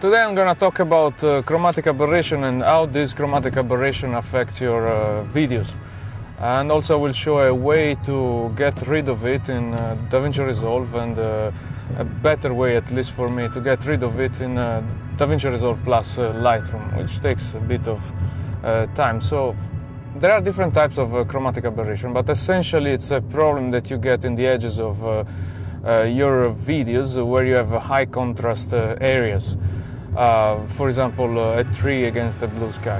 Today I'm gonna talk about chromatic aberration and how this chromatic aberration affects your videos. And also I will show a way to get rid of it in DaVinci Resolve, and a better way, at least for me, to get rid of it in DaVinci Resolve plus Lightroom, which takes a bit of time. So there are different types of chromatic aberration, but essentially it's a problem that you get in the edges of your videos where you have high contrast areas. For example, a tree against a blue sky.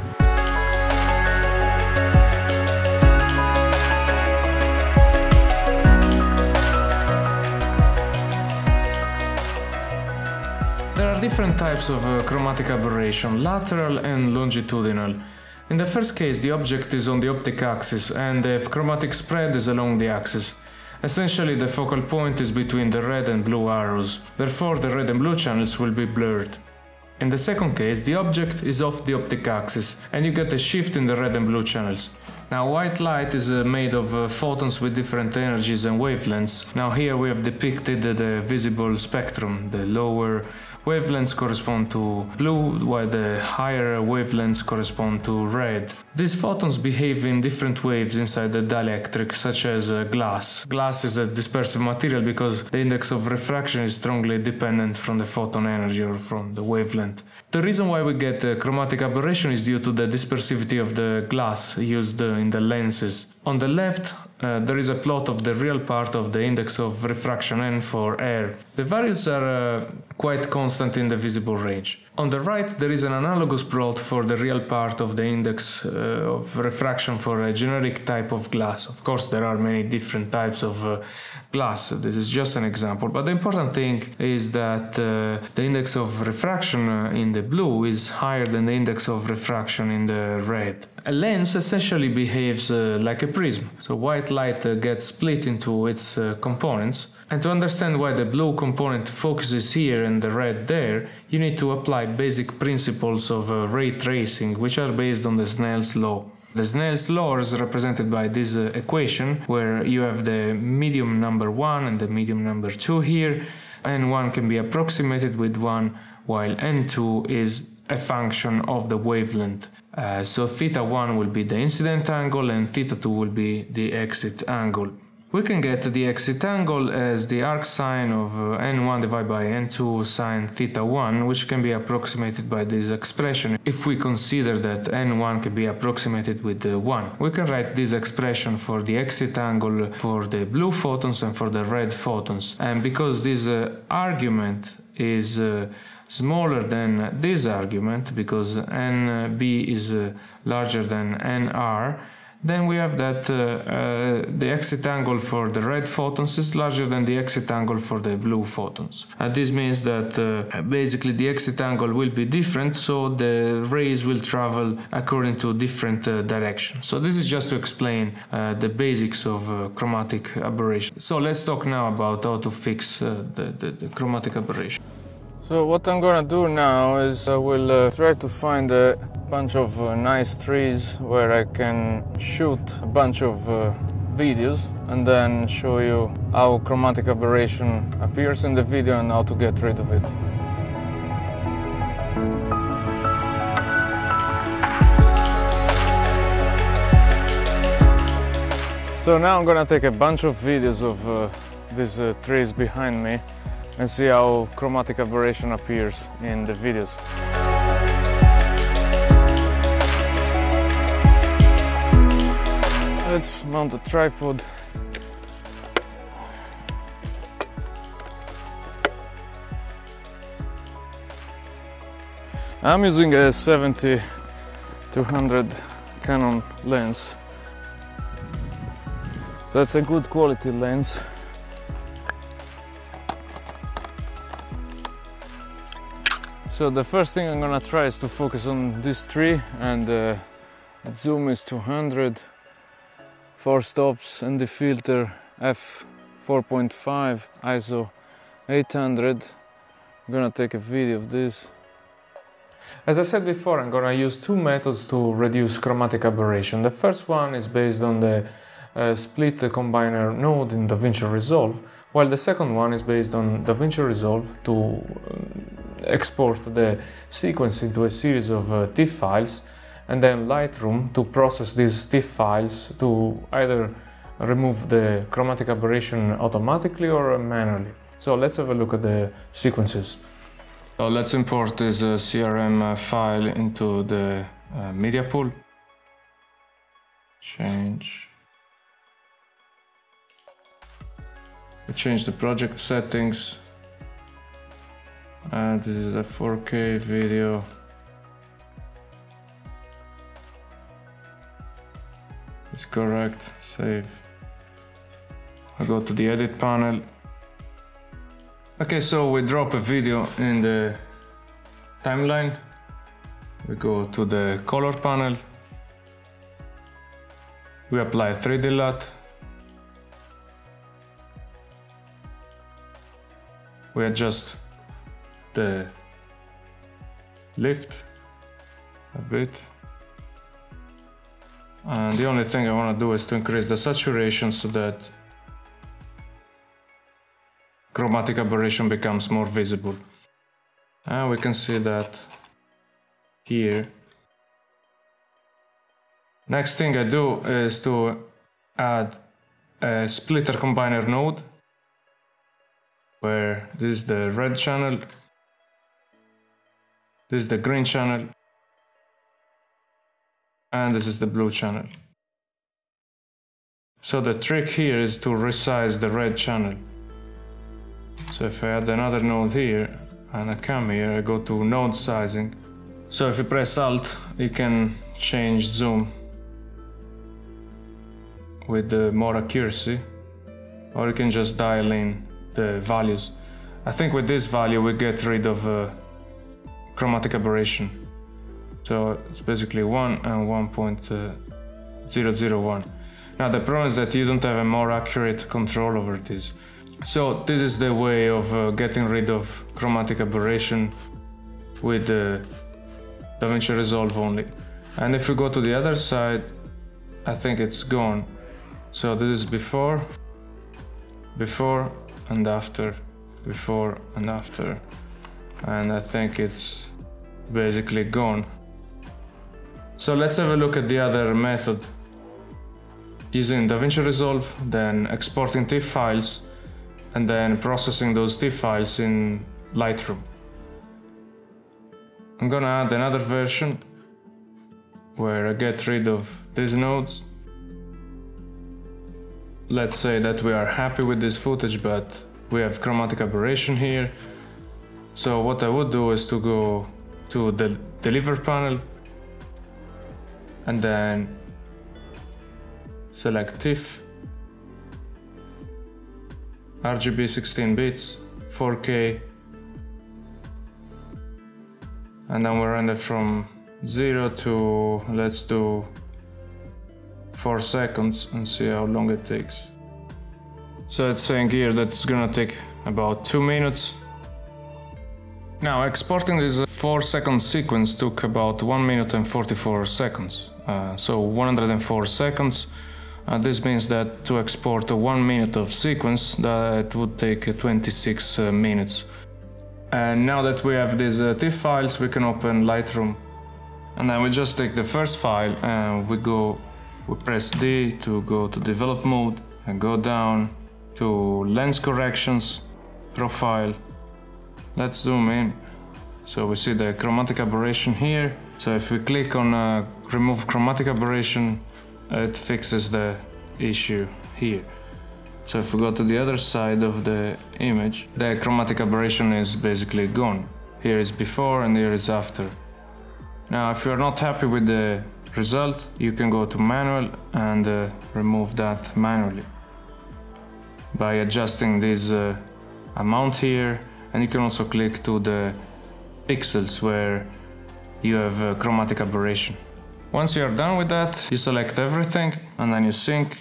There are different types of chromatic aberration, lateral and longitudinal. In the first case, the object is on the optic axis and the chromatic spread is along the axis. Essentially, the focal point is between the red and blue arrows, therefore the red and blue channels will be blurred. In the second case, the object is off the optic axis and you get a shift in the red and blue channels. Now, white light is made of photons with different energies and wavelengths. Now here we have depicted the visible spectrum. The lower wavelengths correspond to blue, while the higher wavelengths correspond to red. These photons behave in different waves inside the dielectric, such as glass. Glass is a dispersive material because the index of refraction is strongly dependent from the photon energy or from the wavelength. The reason why we get chromatic aberration is due to the dispersivity of the glass used in the lenses. On the left, there is a plot of the real part of the index of refraction N for air. The values are quite constant in the visible range. On the right, there is an analogous plot for the real part of the index of refraction for a generic type of glass. Of course, there are many different types of glass. This is just an example, but the important thing is that the index of refraction in the blue is higher than the index of refraction in the red. A lens essentially behaves like a prism, so white light gets split into its components, and to understand why the blue component focuses here and the red there, you need to apply basic principles of ray tracing, which are based on the Snell's law. The Snell's law is represented by this equation, where you have the medium number 1 and the medium number 2 here. N1 can be approximated with 1, while N2 is a function of the wavelength. So theta 1 will be the incident angle and theta 2 will be the exit angle. We can get the exit angle as the arc sine of N1 divided by N2 sine theta 1, which can be approximated by this expression. If we consider that N1 can be approximated with 1, we can write this expression for the exit angle for the blue photons and for the red photons. And because this argument is smaller than this argument, because NB is larger than NR, then we have that the exit angle for the red photons is larger than the exit angle for the blue photons. And this means that basically the exit angle will be different, so the rays will travel according to different directions. So this is just to explain the basics of chromatic aberration. So let's talk now about how to fix the chromatic aberration. So what I'm gonna do now is I will try to find a bunch of nice trees where I can shoot a bunch of videos and then show you how chromatic aberration appears in the video and how to get rid of it. So now I'm gonna take a bunch of videos of these trees behind me and see how chromatic aberration appears in the videos. Let's mount a tripod. I'm using a 70-200 Canon lens. That's a good quality lens. So the first thing I'm gonna try is to focus on this tree, and zoom is 200, 4 stops, ND filter, f 4.5, ISO 800. I'm gonna take a video of this. As I said before, I'm gonna use two methods to reduce chromatic aberration. The first one is based on the split combiner node in DaVinci Resolve, while the second one is based on DaVinci Resolve to export the sequence into a series of TIFF files, and then Lightroom to process these TIFF files to either remove the chromatic aberration automatically or manually. So let's have a look at the sequences. So let's import this CRM file into the media pool. We change the project settings. And this is a 4K video. It's correct. Save. I go to the edit panel. Okay, so we drop a video in the timeline. We go to the color panel. We apply 3D LUT. We adjust the lift a bit. And the only thing I want to do is to increase the saturation so that chromatic aberration becomes more visible. And we can see that here. Next thing I do is to add a splitter combiner node, where this is the red channel, this is the green channel, and this is the blue channel. So the trick here is to resize the red channel. So if I add another node here, and I come here, I go to node sizing. So if you press Alt, you can change zoom with more accuracy, or you can just dial in the values. I think with this value we get rid of chromatic aberration. So it's basically 1 and 1.001. Now the problem is that you don't have a more accurate control over this. So this is the way of getting rid of chromatic aberration with DaVinci Resolve only. And if we go to the other side, I think it's gone. So this is before and after, before and after. And I think it's basically gone. So let's have a look at the other method. Using DaVinci Resolve, then exporting TIFF files, and then processing those TIFF files in Lightroom. I'm gonna add another version where I get rid of these nodes. Let's say that we are happy with this footage, but we have chromatic aberration here. So what I would do is to go to the deliver panel and then select TIFF, RGB 16 bits, 4K, and then we'll render from 0 to, let's do 4 seconds and see how long it takes. So it's saying here that it's gonna take about 2 minutes. Now exporting this 4-second sequence took about 1 minute and 44 seconds. So 104 seconds. This means that to export a 1 minute of sequence, that it would take 26 minutes. And now that we have these TIFF files, we can open Lightroom. And then we just take the first file and we press D to go to develop mode and go down to lens corrections, profile. Let's zoom in. So we see the chromatic aberration here. So if we click on remove chromatic aberration, it fixes the issue here. So if we go to the other side of the image, the chromatic aberration is basically gone. Here is before and here is after. Now if you're not happy with the result, you can go to manual and remove that manually by adjusting this amount here, and you can also click to the pixels where you have chromatic aberration. Once you're done with that, you select everything and then you sync.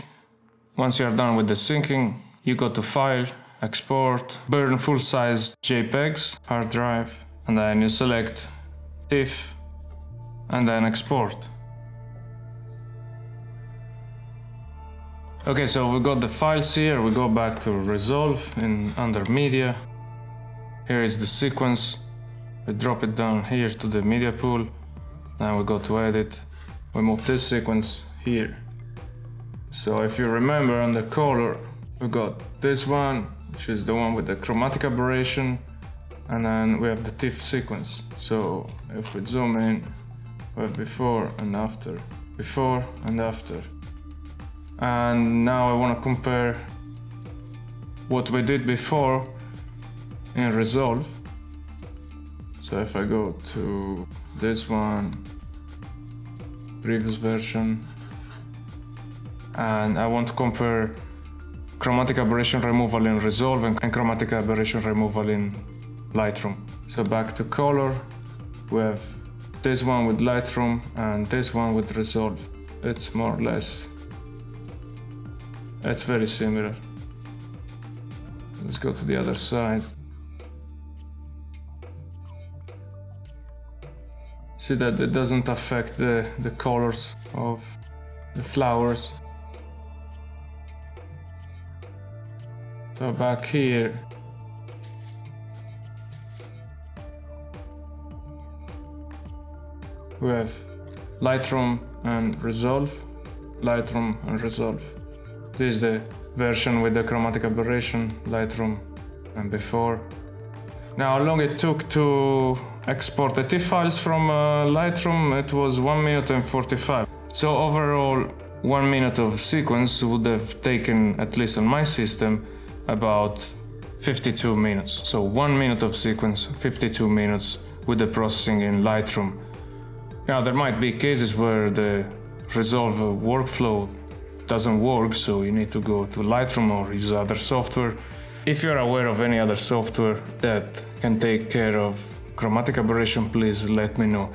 Once you're done with the syncing, you go to File, Export, Burn Full Size JPEGs, Hard Drive, and then you select TIFF and then Export. Okay, so we got the files here. We go back to Resolve under Media. Here is the sequence. we drop it down here to the media pool. Now we go to edit, we move this sequence here. So if you remember on the color, we got this one, which is the one with the chromatic aberration, and then we have the TIFF sequence. So if we zoom in, we have before and after, before and after. And now I want to compare what we did before in Resolve. So if I go to this one, previous version, and I want to compare chromatic aberration removal in Resolve and chromatic aberration removal in Lightroom. So back to color, we have this one with Lightroom and this one with Resolve. It's more or less, it's very similar. Let's go to the other side. See that it doesn't affect the colors of the flowers. So back here, we have Lightroom and Resolve, Lightroom and Resolve. This is the version with the chromatic aberration, Lightroom and before. Now, how long it took to export the TIFF files from Lightroom, it was 1 minute and 45. So overall, 1 minute of sequence would have taken, at least on my system, about 52 minutes. So 1 minute of sequence, 52 minutes with the processing in Lightroom. Now, there might be cases where the Resolve workflow doesn't work, so you need to go to Lightroom or use other software. If you're aware of any other software that can take care of chromatic aberration, please let me know.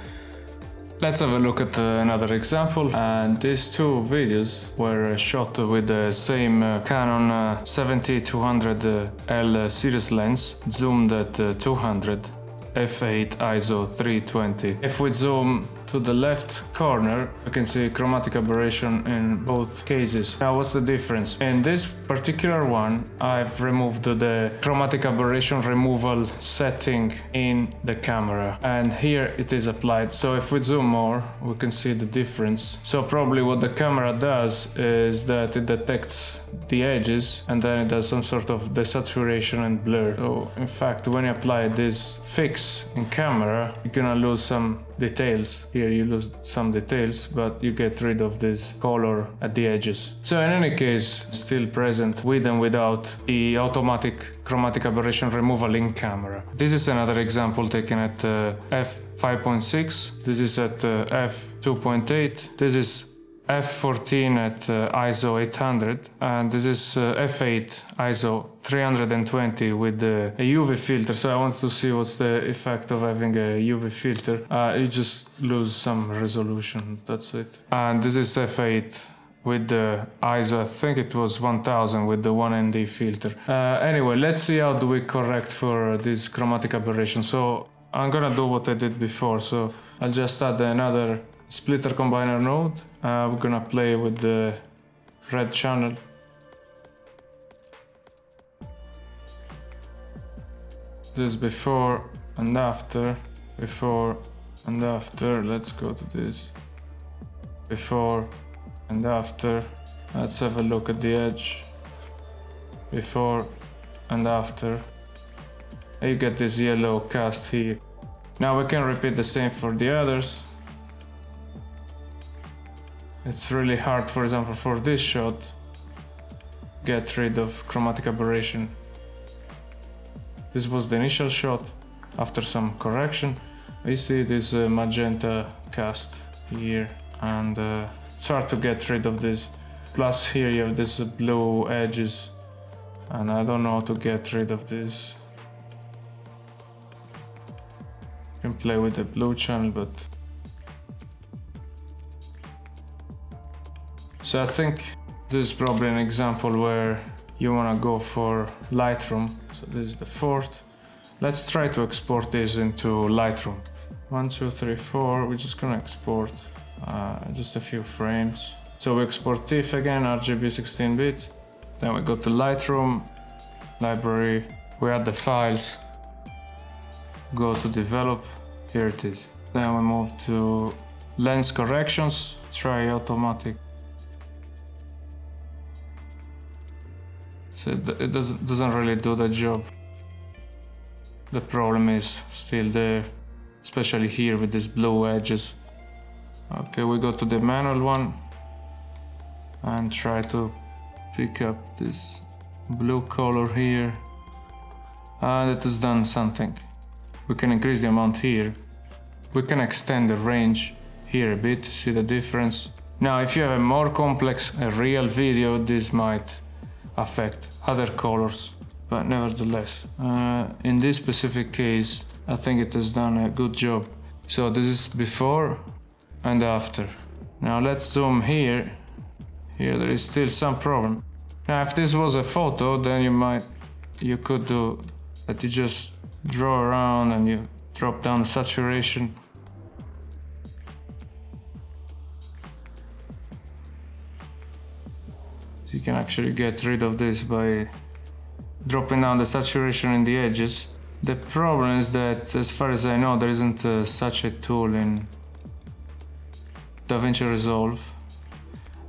Let's have a look at another example. And these two videos were shot with the same Canon 70-200L series lens, zoomed at 200. f8 ISO 320. If we zoom to the left corner, you can see chromatic aberration in both cases. Now, what's the difference? In this particular one, I've removed the chromatic aberration removal setting in the camera, and here it is applied. So if we zoom more, we can see the difference. So probably what the camera does is that it detects the edges and then it does some sort of desaturation and blur. So in fact, when you apply this fix in camera, you're gonna lose some details. Here you lose some details, but you get rid of this color at the edges. So in any case, still present with and without the automatic chromatic aberration removal in camera. This is another example taken at f5.6. This is at f2.8. This is f14 at ISO 800, and this is f8 ISO 320 with a UV filter. So I want to see what's the effect of having a UV filter. You just lose some resolution, that's it. And this is f8 with the ISO, I think it was 1000 with the 1ND filter. Anyway, let's see how do we correct for this chromatic aberration. So I'm gonna do what I did before, so I'll just add another splitter combiner node. We're gonna play with the red channel. This before and after, before and after. Let's go to this. Before and after. Let's have a look at the edge. Before and after. You get this yellow cast here. Now we can repeat the same for the others. It's really hard, for example, for this shot, get rid of chromatic aberration. This was the initial shot after some correction. We see this magenta cast here, and it's hard to get rid of this. Plus here you have this blue edges, and I don't know how to get rid of this. You can play with the blue channel, but so I think this is probably an example where you want to go for Lightroom. So this is the fourth. Let's try to export this into Lightroom. 1, 2, 3, 4. We're just going to export just a few frames. So we export TIFF again, RGB 16-bit. Then we go to Lightroom, library. We add the files. go to develop, here it is. Then we move to lens corrections, try automatic. So it doesn't really do the job. The problem is still there, especially here with these blue edges. Okay, we go to the manual one and try to pick up this blue color here. And it has done something. We can increase the amount here. We can extend the range here a bit, see the difference. Now, if you have a more complex real video, this might affect other colors, but nevertheless, in this specific case, I think it has done a good job. So this is before and after. Now let's zoom here. Here there is still some problem. Now if this was a photo, then you could do that, you just draw around and you drop down the saturation. You can actually get rid of this by dropping down the saturation in the edges. The problem is that, as far as I know, there isn't such a tool in DaVinci Resolve.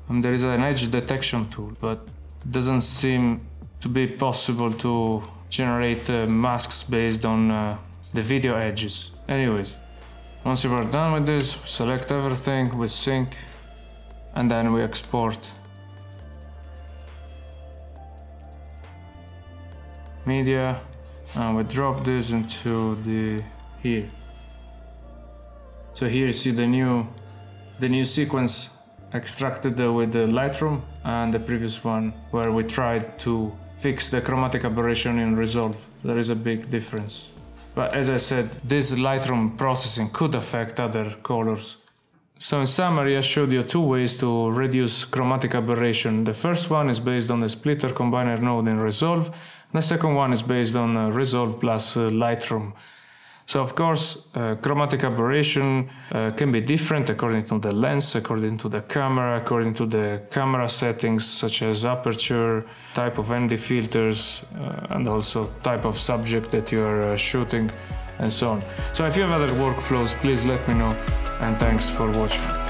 There is an edge detection tool, but it doesn't seem to be possible to generate masks based on the video edges. Anyways, once you are done with this, we select everything, we sync, and then we export. Media, and we drop this into the here. So here you see the new sequence extracted with the Lightroom, and the previous one where we tried to fix the chromatic aberration in Resolve. There is a big difference. But as I said, this Lightroom processing could affect other colors. So in summary, I showed you two ways to reduce chromatic aberration. The first one is based on the splitter combiner node in Resolve. The second one is based on Resolve plus Lightroom. So of course, chromatic aberration can be different according to the lens, according to the camera, according to the camera settings such as aperture, type of ND filters, and also type of subject that you are shooting, and so on. So if you have other workflows, please let me know, and thanks for watching.